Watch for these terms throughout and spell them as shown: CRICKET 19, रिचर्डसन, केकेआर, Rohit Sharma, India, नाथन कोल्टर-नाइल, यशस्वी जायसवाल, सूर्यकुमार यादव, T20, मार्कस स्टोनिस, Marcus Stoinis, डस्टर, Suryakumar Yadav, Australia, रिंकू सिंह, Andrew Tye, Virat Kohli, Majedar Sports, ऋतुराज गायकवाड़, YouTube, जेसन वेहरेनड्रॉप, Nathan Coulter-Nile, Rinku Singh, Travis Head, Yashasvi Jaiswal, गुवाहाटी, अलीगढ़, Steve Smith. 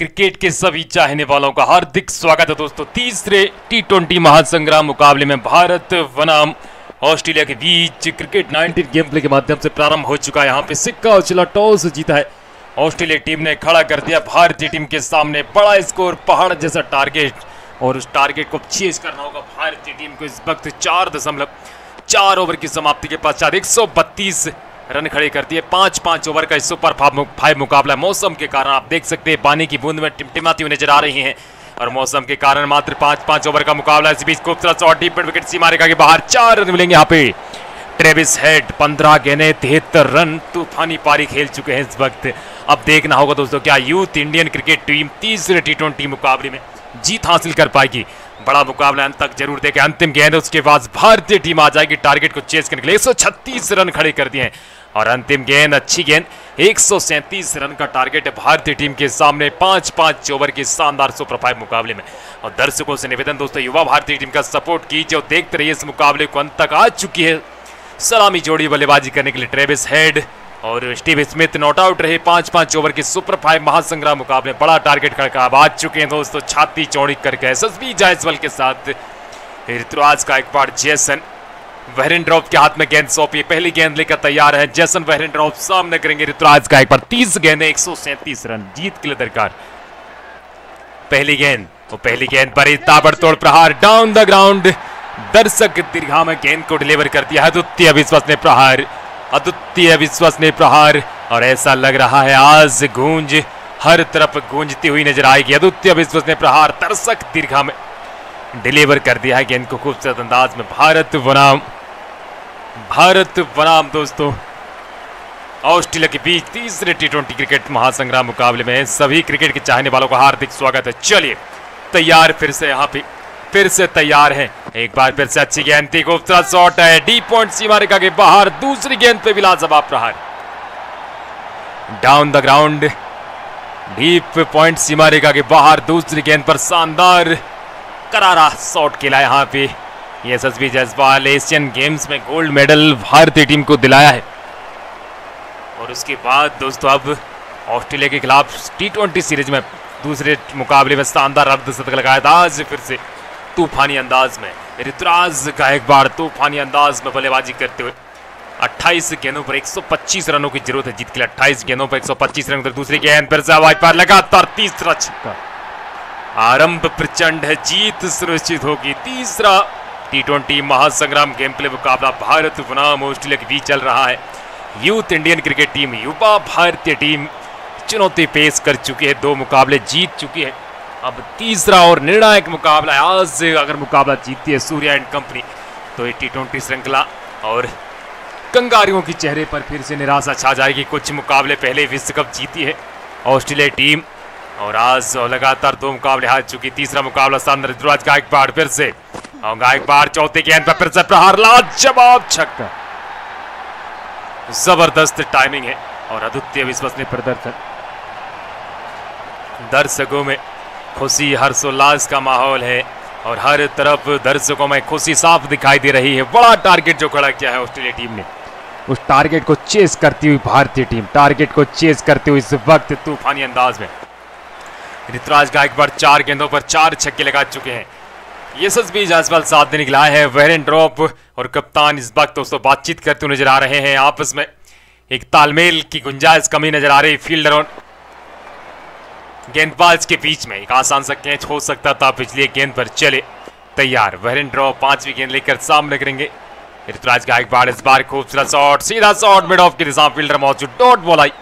Cricket के सभी चाहने वालों का हार्दिक स्वागत है दोस्तों। तीसरे T20 महासंग्राम मुकाबले में भारत बनाम ऑस्ट्रेलिया के बीच क्रिकेट 19 गेम प्ले के माध्यम से प्रारंभ हो चुका है। यहाँ पे सिक्का उछला, टॉस जीता है ऑस्ट्रेलिया टीम ने, खड़ा कर दिया भारतीय टीम के सामने। बड़ा स्कोर, पहाड़ जैसा टारगेट, और उस टारगेट को चेज करना होगा भारतीय टीम को। इस वक्त 4.4 ओवर की समाप्ति के पश्चात 132 रन खड़े कर दिए। 5 ओवर का इस सुपर 5 मुकाबला। मौसम के कारण आप देख सकते हैं पानी की बूंद में टिमटिमाती हुई नजर आ रही हैं, और मौसम के कारण मात्र 5 ओवर का मुकाबला। इस बीच खूबसूरत शॉट, डीप विकेट, सीमा रेखा के बाहर। 4 रन मिलेंगे यहाँ पे। ट्रेविस हेड 15 गेंदे 73 रन, तूफानी पारी खेल चुके हैं इस वक्त। अब देखना होगा दोस्तों क्या यूथ इंडियन क्रिकेट टीम तीसरे T20 मुकाबले में जीत हासिल कर पाएगी। बड़ा मुकाबला अंत तक जरूर देखें। अंतिम गेंद, उसके बाद भारतीय टीम आ जाएगी टारगेट को चेज करने के लिए। 136 रन खड़े कर दिए हैं, और अंतिम गेंद अच्छी गेंद, 137 रन का टारगेट है भारतीय टीम के सामने 5 ओवर के शानदार सुपर 5 मुकाबले में। और दर्शकों से निवेदन दोस्तों, युवा भारतीय टीम का सपोर्ट कीजिए और देखते रहिए इस मुकाबले को अंत तक। आ चुकी है सलामी जोड़ी बल्लेबाजी करने के लिए। ट्रेविस हेड और स्टीव स्मिथ नॉट आउट रहे 5 ओवर के सुपर 5 महासंग्राम मुकाबले। बड़ा टारगेट खड़का, अब आ चुके हैं दोस्तों छाती चौड़ी करके यशस्वी जायसवाल के साथ। ऋतुराज का एक बार जेसन वेहरेनड्रॉप के हाथ में गेंद सौंपी। पहली गेंद लेकर तैयार है जेसन वेहरेनड्रॉप, सामने करेंगे ऋतुराज का एक बार। 30 गेंद 137 रन जीत के लिए दरकार। पहली गेंद, तो पहली गेंद पर ताबड़तोड़ प्रहार डाउन द ग्राउंड। दर्शक दीर्घा में गेंद को डिलीवर कर दिया। अद्वितीय विश्वास ने प्रहार, और ऐसा लग रहा है आज गूंज हर तरफ गूंजती हुई नजर आएगी। अद्वितीय विश्वास ने प्रहार दर्शक दीर्घा में डिलीवर कर दिया है गेंद को खूबसूरत अंदाज में। भारत बनाम दोस्तों ऑस्ट्रेलिया के बीच तीसरे T20 क्रिकेट महासंग्राम मुकाबले में सभी क्रिकेट के चाहने वालों का हार्दिक स्वागत है। चलिए तैयार फिर से, यहाँ पे फिर से तैयार हैं। एक बार फिर से अच्छी गेंद थी, खूबसूरत शॉट है डी पॉइंट सीमा रेखा के बाहर। दूसरी गेंद पे भी लाजवाब प्रहार down the ground, deep point सीमा रेखा के बाहर। दूसरी गेंद पर शानदार करारा शॉट खेला यहाँ पे यशस्वी जायसवाल। एशियन गेम्स में गोल्ड मेडल भारतीय टीम को दिलाया है, और उसके बाद दोस्तों अब ऑस्ट्रेलिया के खिलाफ T20 सीरीज में दूसरे मुकाबले में शानदार अर्धशतक लगाया था। आज फिर से तूफानी अंदाज में ऋतुराज का एक बार, तूफानी अंदाज में बल्लेबाजी करते हुए। 28 गेंदों पर 125 रनों की जरूरत है जीत के लिए। 28 गेंदों पर 125 रन। दूसरी गेंद पर वाइपर लगातार, तीसरा छक्का। आरंभ प्रचंड है, जीत सुनिश्चित होगी। तीसरा T20 महासंग्राम गेम प्ले मुकाबला भारत बनाम ऑस्ट्रेलिया के बीच चल रहा है। यूथ इंडियन क्रिकेट टीम, युवा भारतीय टीम चुनौती पेश कर चुकी है, 2 मुकाबले जीत चुकी है। अब तीसरा और निर्णायक मुकाबला है। आज अगर मुकाबला जीतती है सूर्या एंड कंपनी तो ये T20 श्रृंखला और कंगारियों के चेहरे पर फिर से निराशा छा जाएगी। कुछ मुकाबले पहले विश्व कप जीती है ऑस्ट्रेलिया टीम, और आज लगातार 2 मुकाबले हार चुकी। तीसरा मुकाबला सामने ऋतुराज का एक बार फिर से, और एक बार चौथे गेंद पर फिर से प्रहार, लाजवाब छक्का। जबरदस्त टाइमिंग है और अद्वितीय विश्वसनीय प्रदर्शन। दर्शकों में खुशी, हर्षोल्लास का माहौल है, और हर तरफ दर्शकों में खुशी साफ दिखाई दे रही है। बड़ा टारगेट जो खड़ा किया है ऑस्ट्रेलिया टीम ने, उस टारगेट को चेस करती हुई भारतीय टीम, टारगेट को चेस करते हुए इस वक्त तूफानी अंदाज में। ऋतुराज का एक बार 4 गेंदों पर 4 छक्के लगा चुके हैं। यशस्वी जायसवाल साथ देने के लिए आए हैं। वेहरेनड्रॉप और कप्तान इस वक्त दोस्तों बातचीत करते हुए नजर आ रहे हैं। आपस में एक तालमेल की गुंजाइश कमी नजर आ रही। फील्डर और गेंदबाज के बीच में एक आसान सा कैच हो सकता था पिछली गेंद पर। चले तैयार वेहरेनड्रॉप 5वीं गेंद लेकर सामने करेंगे ऋतुराज का एक बार। इस बार खूबसूरत शॉट, सीधा शॉट, मिड ऑफ के दिशा, फील्डर मौजूद, डॉट बॉल आई।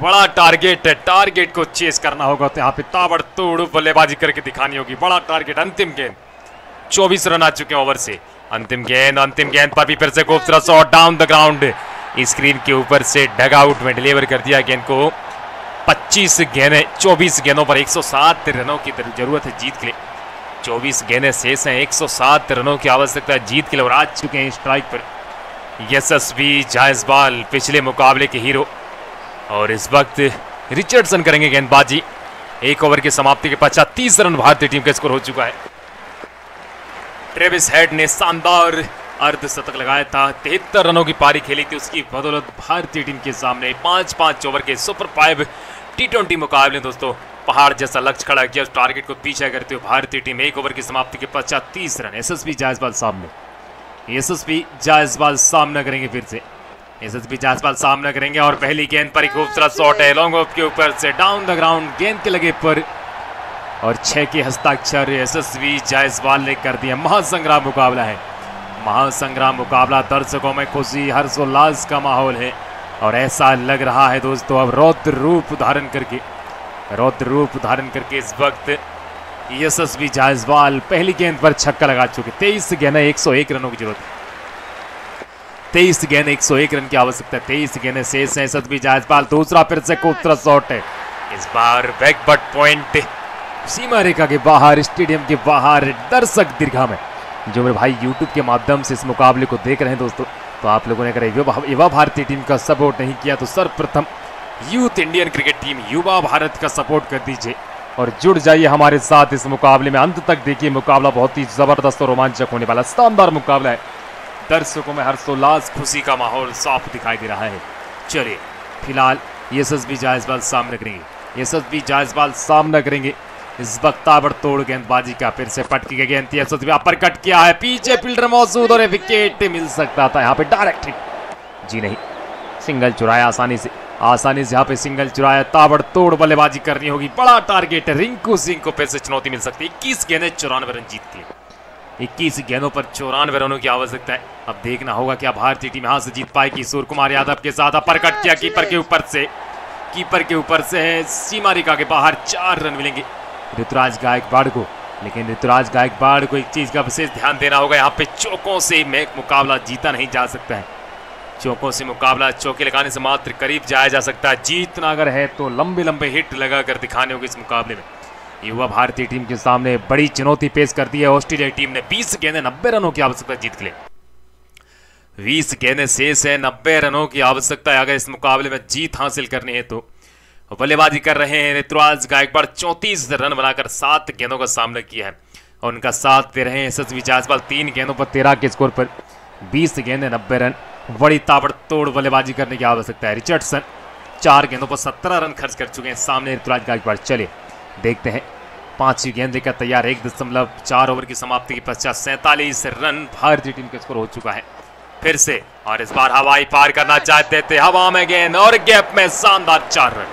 बड़ा टारगेट है, टारगेट को चेस करना होगा, तो यहाँ पे ताबड़तोड़ बल्लेबाजी करके दिखानी होगी। बड़ा टारगेट। अंतिम गेंद, 24 रन आ चुके हैं ओवर से। अंतिम गेंद पर भी फिर से खूबसूरत shot down the ground, screen के ऊपर से डग आउट में डिलीवर कर दिया गेंद को। 25 गेंदें, 24 गेंदों पर 107 रनों की जरूरत है जीत के लिए। 24 गेंदें शेष हैं, 107 रनों की आवश्यकता है जीत के लिए, और आ चुके हैं स्ट्राइक पर यशस्वी जायसवाल, पिछले मुकाबले के हीरो। और इस वक्त रिचर्डसन करेंगे गेंदबाजी। 1 ओवर की समाप्ति के पश्चात 30 रन भारतीय टीम का स्कोर हो चुका है। ट्रेविस हेड ने शानदार अर्धशतक लगाया था, 73 रनों की पारी खेली थी, उसकी बदौलत भारतीय टीम के सामने 5 ओवर के सुपर 5 टी20 मुकाबले दोस्तों पहाड़ जैसा लक्ष्य खड़ा किया, उस टारगेट को पीछा करते हुए भारतीय टीम एक ओवर की समाप्ति के पश्चात 30 रन। यशस्वी जायसवाल सामने, यशस्वी जायसवाल सामना करेंगे फिर से, यशस्वी जायसवाल सामना करेंगे और पहली गेंद पर एक खूबसूरत शॉट है लॉन्ग ऑफ के ऊपर से डाउन द ग्राउंड गेंद के लगे पर और 6 के हस्ताक्षर यशस्वी जायसवाल ने कर दिया। महासंग्राम मुकाबला है, महासंग्राम मुकाबला, दर्शकों में खुशी हर्षोल्लास का माहौल है और ऐसा लग रहा है दोस्तों अब रौद्र रूप धारण करके इस वक्त यशस्वी जायसवाल पहली गेंद पर छक्का लगा चुके। 23 गेंदें 101 रनों की जरूरत है, 23 गेंदें 101 रन की आवश्यकता है, 23 गेंदें शेष हैं। यशस्वी जायसवाल दूसरा फिर से खूबसूरत शॉट है, इस बार बैक बट पॉइंट सीमा रेखा के बाहर, स्टेडियम के बाहर, दर्शक दीर्घा में। जो मेरे भाई यूट्यूब के माध्यम से इस मुकाबले को देख रहे हैं दोस्तों, तो आप लोगों ने अगर युवा भारतीय टीम का सपोर्ट नहीं किया तो सर्वप्रथम यूथ इंडियन क्रिकेट टीम युवा भारत का सपोर्ट कर दीजिए और जुड़ जाइए हमारे साथ इस मुकाबले में। अंत तक देखिए, मुकाबला बहुत ही जबरदस्त और रोमांचक होने वाला शानदार मुकाबला है। दर्शकों में हर्षोल्लास, खुशी का माहौल साफ दिखाई दे रहा है। चलिए फिलहाल यशस्वी जायसवाल सामना करेंगे, यशस्वी जायसवाल सामना करेंगे इस वक्त ताबड़तोड़ गेंदबाजी का। फिर से पटकी की गेंद थी, यशस्वी अपर कट किया है, पीछे फील्डर मौजूद और विकेट मिल सकता था यहाँ पे। डायरेक्ट हिट, जी नहीं, सिंगल चुराया आसानी से यहाँ पे सिंगल चुराया। ताबड़तोड़ बल्लेबाजी करनी होगी, बड़ा टारगेट है, रिंकू सिंह को फिर से चुनौती मिल सकती है। 21 गेंदें 94 रन जीतती है, 21 गेंदों पर 94 रनों की आवश्यकता है। अब देखना होगा क्या भारतीय टीम यहाँ से जीत पाएगी। सूर्यकुमार यादव के साथ अपर कट किया कीपर के ऊपर से है, सीमा रेखा के बाहर। 4 रन मिलेंगे ऋतुराज गायकवाड़ को, लेकिन ऋतुराज गायकवाड़ को एक चीज का विशेष ध्यान देना होगा, यहाँ पे चौकों से मुकाबला जीता नहीं जा सकता है। चौकों से मुकाबला, चौके लगाने से मात्र करीब जाया जा सकता है। जीतना अगर है तो लंबे हिट लगाकर दिखाने होंगे इस मुकाबले में। युवा भारतीय टीम के सामने बड़ी चुनौती पेश कर दी है ऑस्ट्रेलिया टीम ने। 20 गेंदें 90 रनों की आवश्यकता जीत के लिए, 20 गेंदें शेष है, 90 रनों की आवश्यकता है अगर इस मुकाबले में जीत हासिल करनी है तो। बल्लेबाजी कर रहे हैं ऋतुराज गायकवाड़, 34 रन बनाकर 7 गेंदों का सामना किया है और उनका साथ दे रहे हैं यशस्वी जायसवाल 3 गेंदों पर 13 के स्कोर पर। 20 गेंदें 90 रन, बड़ी ताबड़तोड़ बल्लेबाजी करने की आवश्यकता है। रिचर्डसन 4 गेंदों पर 17 रन खर्च कर चुके हैं सामने ऋतुराज गायकवाड़। चलिए देखते हैं, 5 गेंद लेकर तैयार, 1.4 ओवर की समाप्ति के पश्चात 47 रन भारतीय टीम का स्कोर हो चुका है फिर से। और इस बार हवाई पार करना चाहते थे, हवा में गेंद और गैप में शानदार 4 रन,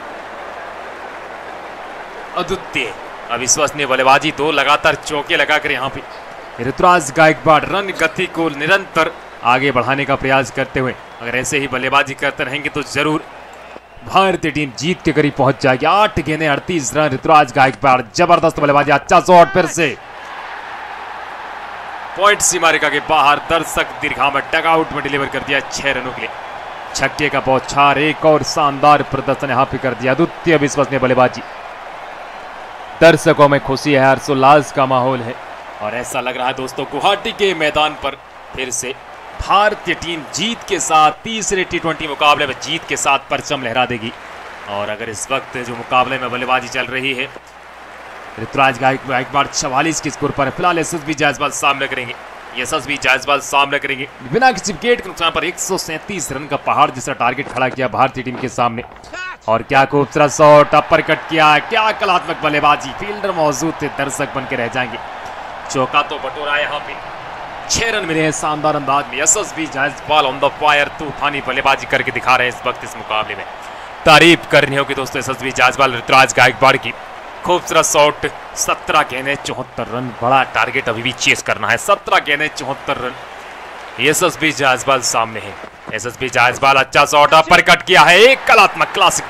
अद्वितीय अविश्वसनीय बल्लेबाजी। 2 लगातार चौके लगाकर यहाँ पे ऋतुराज गायकवाड़ रन गति को निरंतर आगे बढ़ाने का प्रयास करते हुए, अगर ऐसे ही बल्लेबाजी करते रहेंगे तो जरूर भारतीय टीम जीत के करीब पहुंच जाएगी। 8 गेंदें 38 रन, ऋतुराज गायकवाड़ जबरदस्त बल्लेबाजी, अच्छा शॉट फिर से पॉइंट सीमा रेखा के बाहर, दर्शक दीर्घा में डगआउट में डिलीवर कर दिया 6 रनों के लिए। छक्के का बौछार, एक और शानदार प्रदर्शन यहाँ पे कर दिया, अद्वितीय अविश्वसनीय बल्लेबाजी। दर्शकों में खुशी है, हर्षोल्लास का माहौल है और ऐसा लग रहा है दोस्तों गुवाहाटी के मैदान पर फिर से भारतीय टीम जीत के साथ तीसरे टी20 मुकाबले में जीत के साथ परचम लहरा देगी। और अगर इस वक्त जो मुकाबले में बल्लेबाजी चल रही है, ऋतुराज गायकवाड़ 44 के स्कोर पर है। फिलहाल यशस्वी जायसवाल सामना करेंगे, यशस्वी जायसवाल सामना करेंगे। बिना किसी विकेट के नुकसान पर 137 रन का पहाड़ जैसा टारगेट खड़ा किया भारतीय टीम के सामने और क्या खूबसूरत शॉट, अपर कट किया, क्या कलात्मक बल्लेबाजी, फील्डर मौजूद थे, दर्शक बनकर रह जाएंगे। चौका तो बटोरा यहाँ पे, 6 रन मिले हैं शानदार अंदाज में। यशस्वी जायसवाल on the fire, तूफानी बल्लेबाजी करके दिखा रहे हैं इस वक्त इस मुकाबले में। तारीफ करनी होगी दोस्तों यशस्वी जायसवाल ऋतुराज गायकवाड़ की, खूबसूरत शॉट। 17 गेंदें 74 रन, बड़ा टारगेट अभी भी चेस करना है। 17 गेंदें 74 रन, यशस्वी जायसवाल सामने है। यशस्वी जायसवाल अच्छा शॉट पर कट किया है, एक कलात्मक क्लासिक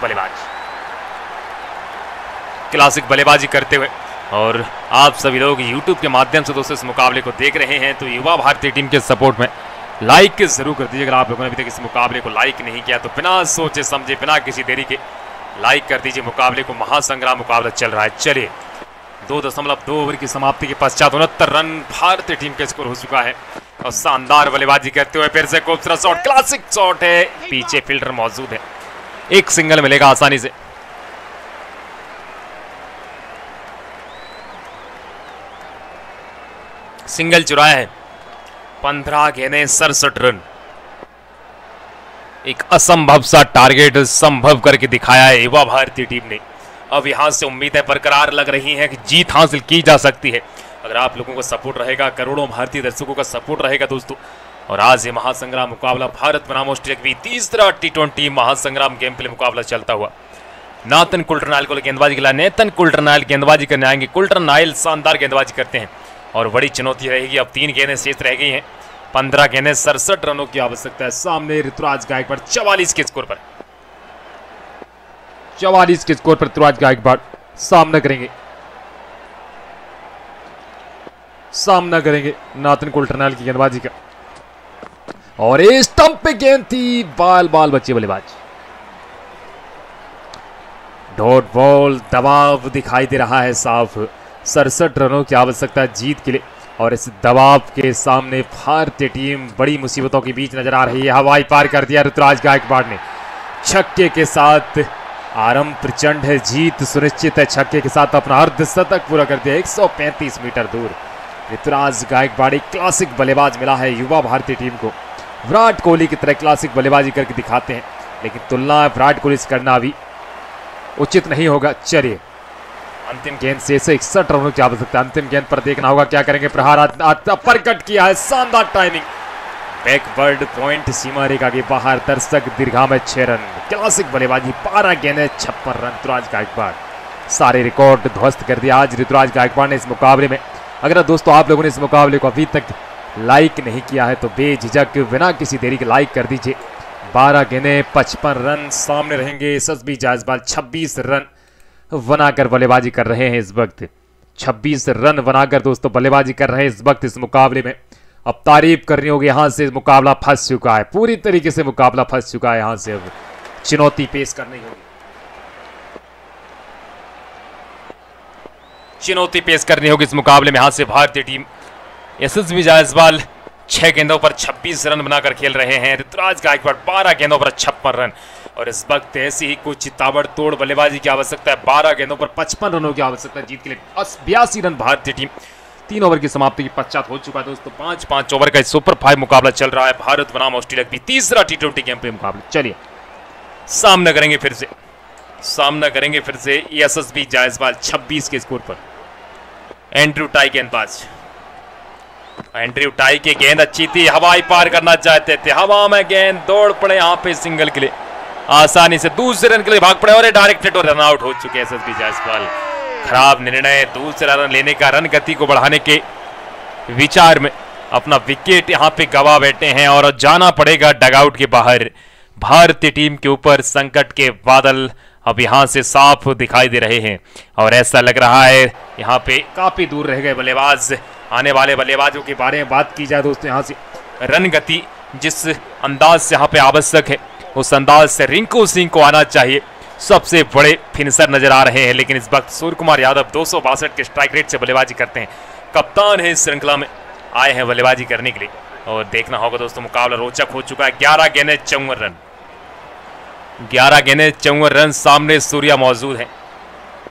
बल्लेबाजी करते हुए। और आप सभी लोग YouTube के माध्यम से दोस्तों इस मुकाबले को देख रहे हैं तो युवा भारतीय टीम के सपोर्ट में लाइक जरूर कर दीजिए। अगर आप लोगों ने अभी तक इस मुकाबले को लाइक नहीं किया तो बिना सोचे समझे, बिना किसी देरी के लाइक कर दीजिए मुकाबले को। महासंग्राम मुकाबला चल रहा है। चलिए 2.2 ओवर की समाप्ति के पश्चात 69 रन भारतीय टीम का स्कोर हो चुका है और शानदार बल्लेबाजी करते हुए फिर से खूबसूरत शॉट, क्लासिक शॉट है, पीछे फील्डर मौजूद है, एक सिंगल मिलेगा आसानी से। सिंगल चुराया है। 15 गेंदें 67 रन, एक असंभव सा टारगेट संभव करके दिखाया है युवा भारतीय टीम ने। अब यहाँ से उम्मीदें बरकरार लग रही हैं कि जीत हासिल की जा सकती है। अगर आप लोगों का सपोर्ट रहेगा, करोड़ों भारतीय दर्शकों का सपोर्ट रहेगा दोस्तों। और आज ये महासंग्राम मुकाबला भारत बनाम ऑस्ट्रेलिया के बीच तीसरा T20 महासंग्राम गेम प्ले मुकाबला चलता हुआ। नाथन कोल्टर-नाइल को गेंदबाजी खिला, नेथन कोल्टर-नाइल गेंदबाजी करने आएंगे। कोल्टर-नाइल शानदार गेंदबाजी करते हैं और बड़ी चुनौती रहेगी। अब 3 गेंदें शेष रह गई हैं, 15 गेंदें 67 रनों की आवश्यकता है। सामने ऋतुराज गायक पर 44 के स्कोर पर ऋतुराज गायकवाड़ सामना करेंगे नाथन कोल्टर-नाइल की गेंदबाजी का। और इस स्टंप पे गेंद थी, बाल बच्चे बल्लेबाज। डॉट बॉल दबाव दिखाई दे रहा है साफ। 67 रनों की आवश्यकता है जीत के लिए और इस दबाव के सामने भारतीय टीम बड़ी मुसीबतों के बीच नजर आ रही है। हवाई पार कर दिया ऋतुराज गायकवाड़ ने छक्के के साथ। आरंभ प्रचंड है, जीत सुनिश्चित है। छक्के के साथ अपना अर्धशतक पूरा कर दिया 135 मीटर दूर। ऋतुराज गायकवाड़ एक क्लासिक बल्लेबाज मिला है युवा भारतीय टीम को। विराट कोहली की तरह क्लासिक बल्लेबाजी करके दिखाते हैं, लेकिन तुलना विराट कोहली से करना भी उचित नहीं होगा। चलिए अंतिम गेंद से 61 रनों की आवश्यकता। अंतिम गेंद पर देखना होगा क्या करेंगे। प्रहार प्रकट किया है, शानदार टाइमिंग। बैकवर्ड पॉइंट सीमा रेखा के बाहर, दर्शक दीर्घा में 6 रन। क्लासिक बल्लेबाजी, 12 गेंदें 56 रन। ऋतुराज गायकवाड़ सारे रिकॉर्ड ध्वस्त कर दिया आज ऋतुराज गायकवाड़ ने इस मुकाबले में। अगर दोस्तों आप लोगों ने इस मुकाबले को अभी तक लाइक नहीं किया है तो बेझिझक बिना किसी देरी के लाइक कर दीजिए। 12 गेंदें 55 रन। सामने रहेंगे यशस्वी जायसवाल, 26 रन बनाकर बल्लेबाजी कर रहे हैं इस वक्त। 26 रन बनाकर दोस्तों बल्लेबाजी कर रहे हैं इस वक्त इस मुकाबले में। अब तारीफ करनी होगी, यहाँ से मुकाबला फंस चुका है, पूरी तरीके से मुकाबला फंस चुका है। यहाँ से अब चुनौती पेश करनी होगी, चुनौती पेश करनी होगी इस मुकाबले में। यहाँ से भारतीय टीम, यशस्वी जायसवाल 6 गेंदों पर 26 रन बनाकर खेल रहे हैं। ऋतुराज गायकवाड़ 12 गेंदों पर 56 रन। और इस वक्त ऐसी ही कुछ ताबड़तोड़ बल्लेबाजी की आवश्यकता है। 12 गेंदों पर 55 रनों की आवश्यकता है जीत के लिए। 82 रन भारतीय टीम। 3 ओवर की समाप्ति के पश्चात हो चुका है दोस्तों 5 ओवर का सुपर 5 मुकाबला चल रहा है भारत बनाम ऑस्ट्रेलिया की तीसरा T20 गेम प्ले मुकाबला। चलिए सामना करेंगे फिर से यशस्वी जायसवाल 26 के स्कोर पर। एंड्रयू टाई की गेंद अच्छी थी, हवाई पार करना चाहते थे। हवा में गेंद, दौड़ पड़े यहाँ पे सिंगल के लिए, आसानी से दूसरे रन के लिए भाग पड़े और डायरेक्ट हिट और रन आउट हो चुके हैं यशस्वी जायसवाल। खराब निर्णय, दूसरा रन लेने का, रन गति को बढ़ाने के विचार में अपना विकेट यहाँ पे गवा बैठे हैं और जाना पड़ेगा डगआउट के बाहर। भारतीय टीम के ऊपर संकट के बादल अब यहाँ से साफ दिखाई दे रहे हैं और ऐसा लग रहा है यहाँ पे काफी दूर रह गए बल्लेबाज। आने वाले बल्लेबाजों के बारे में बात की जाए दोस्तों, यहाँ से रन गति जिस अंदाज से यहाँ पे आवश्यक है उस अंदाज से रिंकू सिंह को आना चाहिए। सबसे बड़े फिनिशर नजर आ रहे हैं, लेकिन इस वक्त सूर्यकुमार यादव 262 के स्ट्राइक रेट से बल्लेबाजी करते हैं। कप्तान है इस श्रृंखला में, आए हैं बल्लेबाजी करने के लिए। और देखना होगा दोस्तों मुकाबला रोचक हो चुका है। 11 गेंदें 54 रन। सामने सूर्या मौजूद है।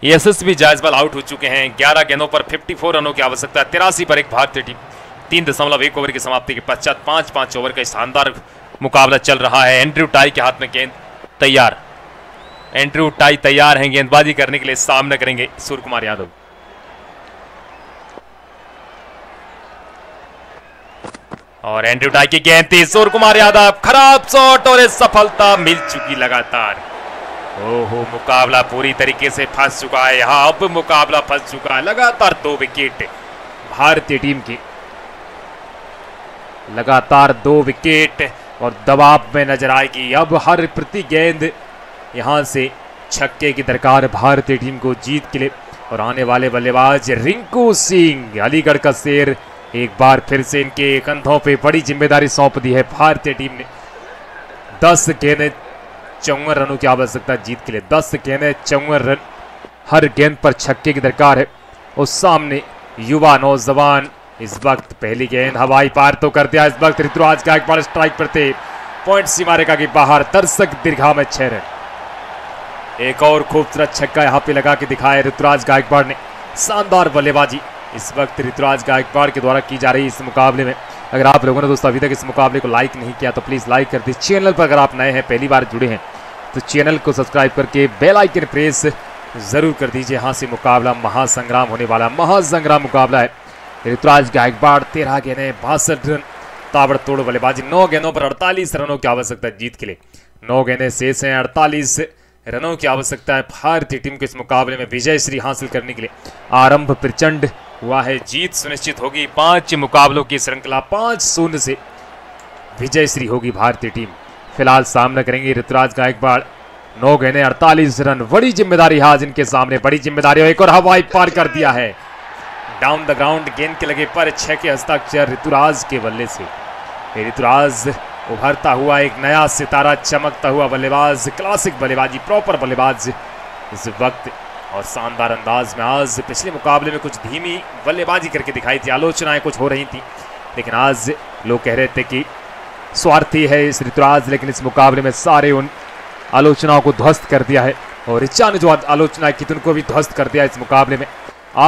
यशस्वी जायसवाल आउट हो चुके हैं। 11 गेंदों पर 54 रनों की आवश्यकता है। 83 पर एक भारतीय टीम। 3.1 ओवर की समाप्ति के पश्चात 5 ओवर का शानदार मुकाबला चल रहा है। एंड्रयू टाई के हाथ में गेंद, तैयार एंड्रयू टाई तैयार हैं गेंदबाजी करने के लिए। सामना करेंगे सूर्यकुमार यादव। और एंड्रयू टाई की गेंद थी, सूर्यकुमार यादव खराब शॉट और सफलता मिल चुकी लगातार। ओहो, मुकाबला पूरी तरीके से फंस चुका है यहाँ। अब मुकाबला फंस चुका है, लगातार 2 विकेट भारतीय टीम की, लगातार 2 विकेट और दबाव में नजर आएगी। अब हर प्रति गेंद यहाँ से छक्के की दरकार भारतीय टीम को जीत के लिए। और आने वाले बल्लेबाज रिंकू सिंह, अलीगढ़ का शेर, एक बार फिर से इनके कंधों पे बड़ी जिम्मेदारी सौंप दी है भारतीय टीम ने। 10 गेंदें 54 रनों की आवश्यकता जीत के लिए। 10 गेंदें 54 रन, हर गेंद पर छक्के की दरकार है। और सामने युवा नौजवान इस वक्त। पहली गेंद हवाई पार तो कर दिया इस वक्त ऋतुराज गायकवाड़ स्ट्राइक पर थे, पॉइंट सीमा रेखा के बाहर, दर्शक दीर्घा में 6 रन। एक और खूबसूरत छक्का यहाँ पे लगा के दिखाया ऋतुराज गायकवाड़ ने। शानदार बल्लेबाजी इस वक्त ऋतुराज गायकवाड़ के द्वारा की जा रही इस मुकाबले में। अगर आप लोगों ने दोस्तों अभी तक इस मुकाबले को लाइक नहीं किया तो प्लीज़ लाइक कर दीजिए। चैनल पर अगर आप नए हैं, पहली बार जुड़े हैं तो चैनल को सब्सक्राइब करके बेल आइकन प्रेस जरूर कर दीजिए। हां से मुकाबला महासंग्राम होने वाला, महासंग्राम मुकाबला है। ऋतुराज गायकवाड़ 13 गेंदें 62 रन, ताबड़तोड़ बल्लेबाजी, 9 गेंदों पर 48 रनों की आवश्यकता है जीत के लिए। 9 गेंदें शेष हैं, 48 रनों की आवश्यकता है भारतीय टीम को इस मुकाबले में विजय श्री हासिल करने के लिए। आरंभ प्रचंड हुआ है, जीत सुनिश्चित होगी। 5 मुकाबलों की श्रृंखला 5-0 से विजय श्री होगी भारतीय टीम। फिलहाल सामना करेंगे ऋतुराज गायकवाड़, 9 गेंदें 48 रन, बड़ी जिम्मेदारी हाज इनके सामने, बड़ी जिम्मेदारी। एक और हवाई पार कर दिया है, डाउन द ग्राउंड गेंद के लगे पर 6 के हस्ताक्षर ऋतुराज के बल्ले से। ऋतुराज उभरता हुआ एक नया सितारा, चमकता हुआ बल्लेबाज, क्लासिक बल्लेबाजी, प्रॉपर बल्लेबाज इस वक्त और शानदार अंदाज में। आज पिछले मुकाबले में कुछ धीमी बल्लेबाजी करके दिखाई थी, आलोचनाएं कुछ हो रही थी, लेकिन आज लोग कह रहे थे कि स्वार्थी है इस ऋतुराज, लेकिन इस मुकाबले में सारे उन आलोचनाओं को ध्वस्त कर दिया है और रिचा ने जो आलोचना की थी उनको भी ध्वस्त कर दिया। इस मुकाबले में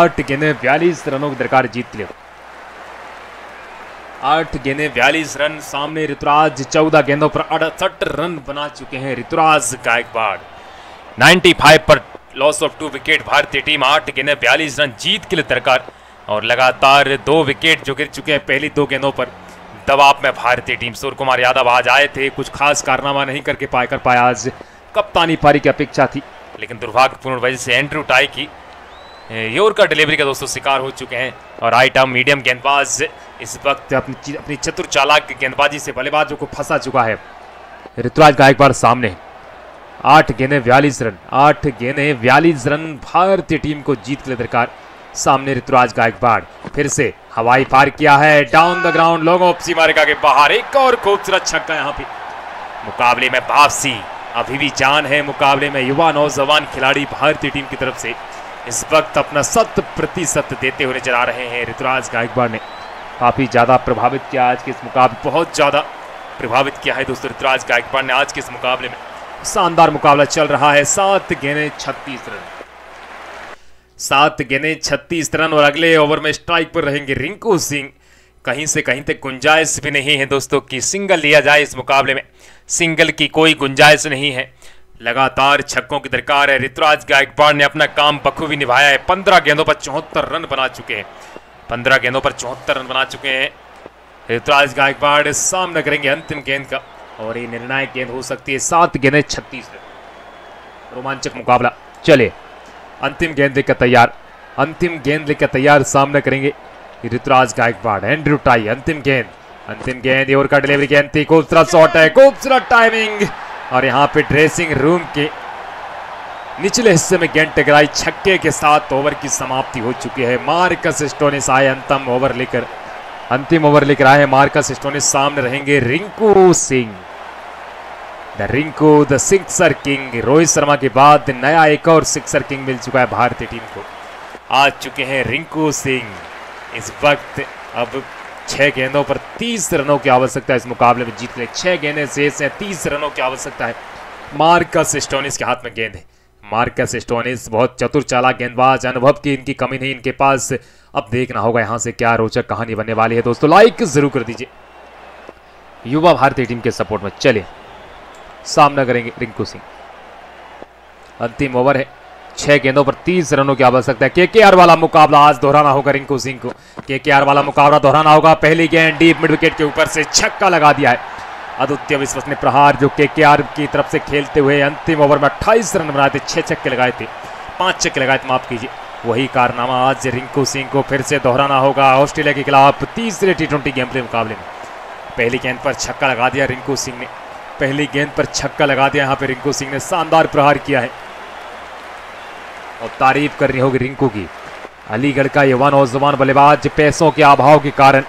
8 गेंदें 42 रनों की दरकार जीत लिया, 8 गेंदें 42 रन। सामने ऋतुराज, 14 गेंदों पर 68 रन बना चुके हैं ऋतुराज गायकवाड़। 95 पर लॉस ऑफ 2 विकेट भारतीय टीम। 8 गेंदें 42 रन जीत के लिए दरकार और लगातार 2 विकेट जो गिर चुके हैं पहली 2 गेंदों पर। दबाव में भारतीय टीम। सूर्यकुमार यादव आज आए थे, कुछ खास कारनामा नहीं करके कर पाया आज, कप्तानी पारी की अपेक्षा थी, लेकिन दुर्भाग्यपूर्ण वजह से एंड्रू टाई की यॉर्कर डिलीवरी का दोस्तों शिकार हो चुके हैं। और आइट आर्म मीडियम गेंदबाज इस वक्त अपनी चतुर चालाक गेंदबाजी से बल्लेबाजों को फंसा चुका है। ऋतुराज गायकवाड़ सामने, 8 गेंदें 42 रन, 8 गेंदें 42 रन भारतीय टीम को जीत के लिए दरकार। सामने ऋतुराज गायकवाड़, फिर से हवाई पार किया है, डाउन द ग्राउंड लोगों सीमारेखा के बाहर, एक और खूबसूरत छक्का। यहाँ पे मुकाबले में वापसी, अभी भी जान है मुकाबले में। युवा नौजवान खिलाड़ी भारतीय टीम की तरफ से इस वक्त अपना 100% देते हुए नजर आ रहे हैं। ऋतुराज गायकवाड़ ने काफी ज्यादा प्रभावित किया आज के इस मुकाबले, बहुत ज्यादा प्रभावित किया है दोस्तों ऋतुराज गायकवाड़ ने आज के इस मुकाबले में। शानदार मुकाबला चल रहा है, 7 गेंदें 36 रन, 7 गेंदें 36 रन। और अगले ओवर में स्ट्राइक पर रहेंगे रिंकू सिंह। कहीं से कहीं तक गुंजाइश भी नहीं है दोस्तों कि सिंगल लिया जाए इस मुकाबले में, सिंगल की कोई गुंजाइश नहीं है। लगातार छक्कों की दरकार है। ऋतुराज गायकवाड़ ने अपना काम बखूबी निभाया है, 15 गेंदों पर 74 रन बना चुके हैं, 15 गेंदों पर 74 रन बना चुके हैं ऋतुराज गायकवाड़। सामना करेंगे अंतिम गेंद का और ये निर्णायक गेंद हो सकती है। 7 गेंदें 36 रन, रोमांचक मुकाबला। चले अंतिम गेंद लेकर तैयार, अंतिम गेंद लेकर तैयार। सामना करेंगे ऋतुराज गायकवाड़, एंड्रू टाई। अंतिम गेंद, अंतिम गेंद, और का डिलीवरी गेंद थी, खूबसूरत शॉट है, खूबसूरत टाइमिंग। और यहाँ पे ड्रेसिंग रूम के निचले हिस्से में गेंद टकराई, छक्के के साथ ओवर की समाप्ति हो चुकी है। मार्कस स्टोनिस आए अंतिम ओवर लेकर, अंतिम ओवर लेकर आए मार्कस स्टोनिस। सामने रहेंगे रिंकू सिंह, the Rinku the sixer king. Rohit Sharma के बाद नया एक और सिक्सर किंग मिल चुका है भारतीय टीम को। आ चुके हैं रिंकू सिंह। इस वक्त अब 6 गेंदों पर 30 रनों की आवश्यकता है इस मुकाबले में जीत ले। 6 गेंदें शेष हैं, 30 रनों की आवश्यकता है। मार्कस स्टोनिस के हाथ में गेंद है। मार्कस स्टोनिस बहुत चतुर चालाक गेंदबाज, अनुभव की इनकी कमी नहीं इनके पास। अब देखना होगा यहाँ से क्या रोचक कहानी बनने वाली है दोस्तों। लाइक जरूर कर दीजिए युवा भारतीय टीम के सपोर्ट में। चले सामना करेंगे रिंकू सिंह। अंतिम ओवर है, 6 गेंदों पर 30 रनों की आवश्यकता है। केकेआर वाला मुकाबला आज दोहराना होगा रिंकू सिंह को, केकेआर वाला मुकाबला दोहराना होगा। पहली गेंद डीप मिड विकेट के ऊपर से छक्का लगा दिया है। अद्वितीय विश्वसनीय प्रहार जो केकेआर की तरफ से खेलते हुए अंतिम ओवर में 28 रन बनाए थे, 6 छक्के लगाए थे, 5 छक्के लगाए थे, माफ कीजिए। वही कारनामा आज रिंकू सिंह को फिर से दोहराना होगा ऑस्ट्रेलिया के खिलाफ तीसरे T20 गेम के मुकाबले में। पहली गेंद पर छक्का लगा दिया रिंकू सिंह ने, पहली गेंद पर छक्का लगा दिया। यहाँ पे रिंकू सिंह ने शानदार प्रहार किया है और तारीफ करनी होगी रिंकू की। अलीगढ़ का युवा नौजवान बल्लेबाज पैसों के अभाव के कारण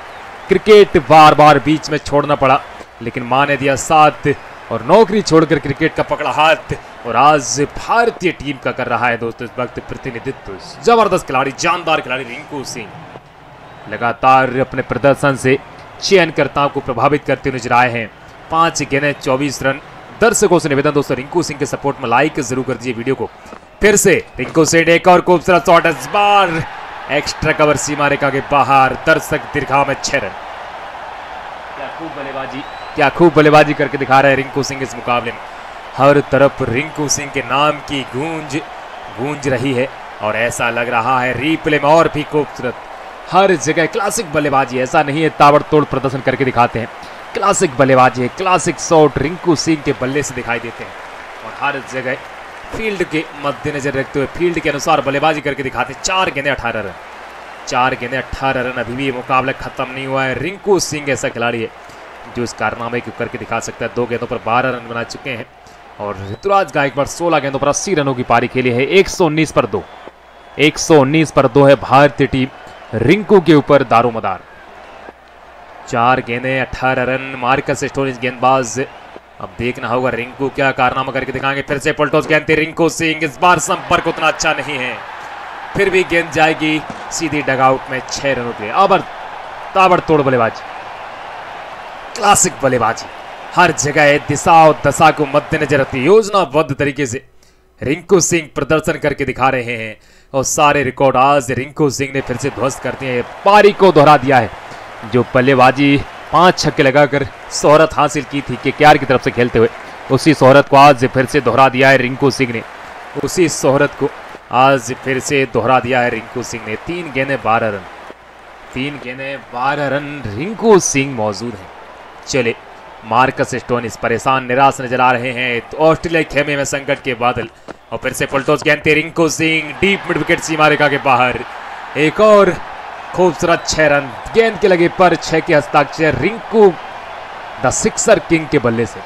क्रिकेट बार बार बीच में छोड़ना पड़ा, लेकिन मां ने दिया साथ और नौकरी छोड़कर क्रिकेट का पकड़ा हाथ और आज भारतीय टीम का कर रहा है दोस्तों इस वक्त प्रतिनिधित्व। जबरदस्त खिलाड़ी, जानदार खिलाड़ी रिंकू सिंह लगातार अपने प्रदर्शन से चयनकर्ताओं को प्रभावित करते नजर आए हैं। 5 गेंदें 24 रन। दर्शकों से निवेदन दोस्तों, रिंकू सिंह के सपोर्ट में लाइक जरूर कर दीजिए वीडियो को। फिर से रिंकू सिंह, एक और खूबसूरत शॉट, इस बार एक्स्ट्रा कवर सीमा रेखा के बाहर, दर्शक दीर्घा में 6 रन। क्या खूब बल्लेबाजी, क्या खूब बल्लेबाजी करके दिखा रहे हैं रिंकू सिंह इस मुकाबले में। हर तरफ रिंकू सिंह के नाम की गूंज गूंज रही है और ऐसा लग रहा है रीप्ले में और भी खूबसूरत। हर जगह क्लासिक बल्लेबाजी, ऐसा नहीं है ताबड़तोड़ प्रदर्शन करके दिखाते हैं, क्लासिक बल्लेबाजी, क्लासिक शॉट रिंकू सिंह के बल्ले से दिखाई देते हैं और हर जगह फील्ड के मद्देनजर रखते हुए फील्ड के अनुसार बल्लेबाजी करके दिखाते हैं। 4 गेंदें 18 रन, 4 गेंदें 18 रन, अभी भी ये मुकाबला खत्म नहीं हुआ है। रिंकू सिंह ऐसा खिलाड़ी है जो इस कारनामे को करके दिखा सकता है। 2 गेंदों पर 12 रन बना चुके हैं और ऋतुराज गायकवाड़ 16 गेंदों पर 80 रनों की पारी खेली है। 119 पर 2, 119 पर 2 है भारतीय टीम रिंकू के ऊपर दारोमदार। 4 गेंदें 18 रन, मार्कस स्टोइनिस गेंदबाज। अब देखना होगा रिंकू क्या कारनामा करके दिखाएंगे। फिर से पलटोस गेंद थी, रिंकू सिंह इस बार संपर्क उतना अच्छा नहीं है, फिर भी गेंद जाएगी सीधी डगआउट में 6 रनों के लिए। अब ताबड़तोड़ बल्लेबाजी, क्लासिक बल्लेबाजी, हर जगह दिशा और दशा को मद्देनजर रखती योजनाबद्ध तरीके से रिंकू सिंह प्रदर्शन करके दिखा रहे हैं और सारे रिकॉर्ड आज रिंकू सिंह ने फिर से ध्वस्त कर दिए हैं। पारी को दोहरा दिया है। जो बल्लेबाजी 5 छक्के लगाकर शोहरत हासिल की थी केकेआर की तरफ से खेलते हुए, उसी शोहरत को आज फिर से दोहरा दिया है रिंकू सिंह ने। उसी शोहरत को आज फिर से दोहरा दिया है रिंकू सिंह ने। 3 गेंदें 12 रन, 3 गेंदें 12 रन रिंकू सिंह मौजूद हैं। चले मार्कस स्टोइनिस परेशान निराश नजर आ रहे हैं। ऑस्ट्रेलिया तो खेमे में संकट के बादल और फिर से पलटोस गेंद थी, रिंकू सिंह deep mid wicket सीमा रेखा के बाहर, एक और खूबसूरत 6 रन गेंद के लगे पर 6 के हस्ताक्षर रिंकू द सिक्सर किंग के बल्ले से।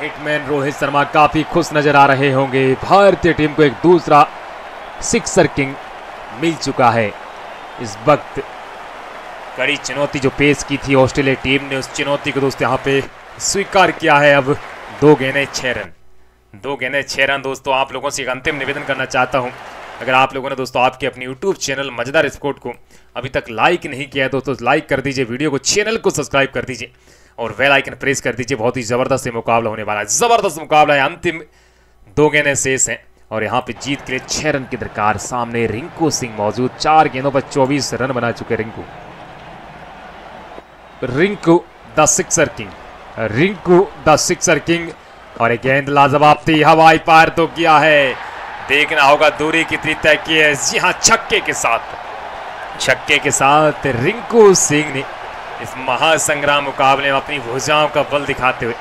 हिटमैन रोहित शर्मा काफी खुश नजर आ रहे होंगे। भारतीय टीम को एक दूसरा सिक्सर किंग मिल चुका है। इस वक्त कड़ी चुनौती जो पेश की थी ऑस्ट्रेलिया टीम ने, उस चुनौती को दोस्तों यहाँ पे स्वीकार किया है। अब 2 गेंदें 6 रन, 2 गेंदें 6 रन। दोस्तों आप लोगों से एक अंतिम निवेदन करना चाहता हूँ, अगर आप लोगों ने दोस्तों आपके अपने यूट्यूब चैनल मजेदार स्पोर्ट को अभी तक लाइक नहीं किया है दोस्तों, लाइक कर दीजिए, वीडियो को, चैनल को सब्सक्राइब कर दीजिए और बेल आइकन प्रेस कर दीजिए। बहुत ही ज़बरदस्त मुकाबला होने वाला है, ज़बरदस्त मुकाबला है। अंतिम 2 गेंदें शेष हैं और यहाँ पे जीत के लिए 6 रन की दरकार। सामने रिंकू सिंह मौजूद, 4 गेंदों पर 24 रन बना चुके Rinku. Rinku the sixer king, Rinku the sixer king और एक गेंद लाजवाब थी, हवाई पार तो किया है। देखना होगा दूरी कितनी तय की है। जी हाँ, छक्के के साथ, छक्के के साथ रिंकू सिंह ने इस महासंग्राम मुकाबले में अपनी भुजाओं का बल दिखाते हुए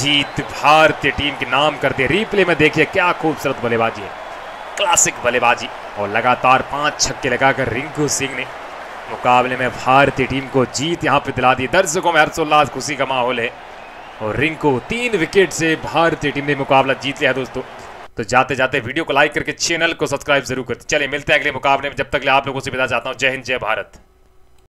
जीत भारतीय टीम के नाम कर दी। रिप्ले में देखिए क्या खूबसूरत बल्लेबाजी है, क्लासिक बल्लेबाजी और लगातार 5 छक्के लगाकर रिंकू सिंह ने मुकाबले में भारतीय टीम को जीत यहाँ पे दिला दी। दर्शकों में हर्षोल्लास, खुशी का माहौल है और रिंकू 3 विकेट से भारतीय टीम ने मुकाबला जीत लिया दोस्तों। तो जाते जाते वीडियो को लाइक करके चैनल को सब्सक्राइब जरूर करते। चलिए मिलते हैं अगले मुकाबले में, जब तक ले आप लोगों से विदा चाहता हूँ। जय हिंद, जय भारत।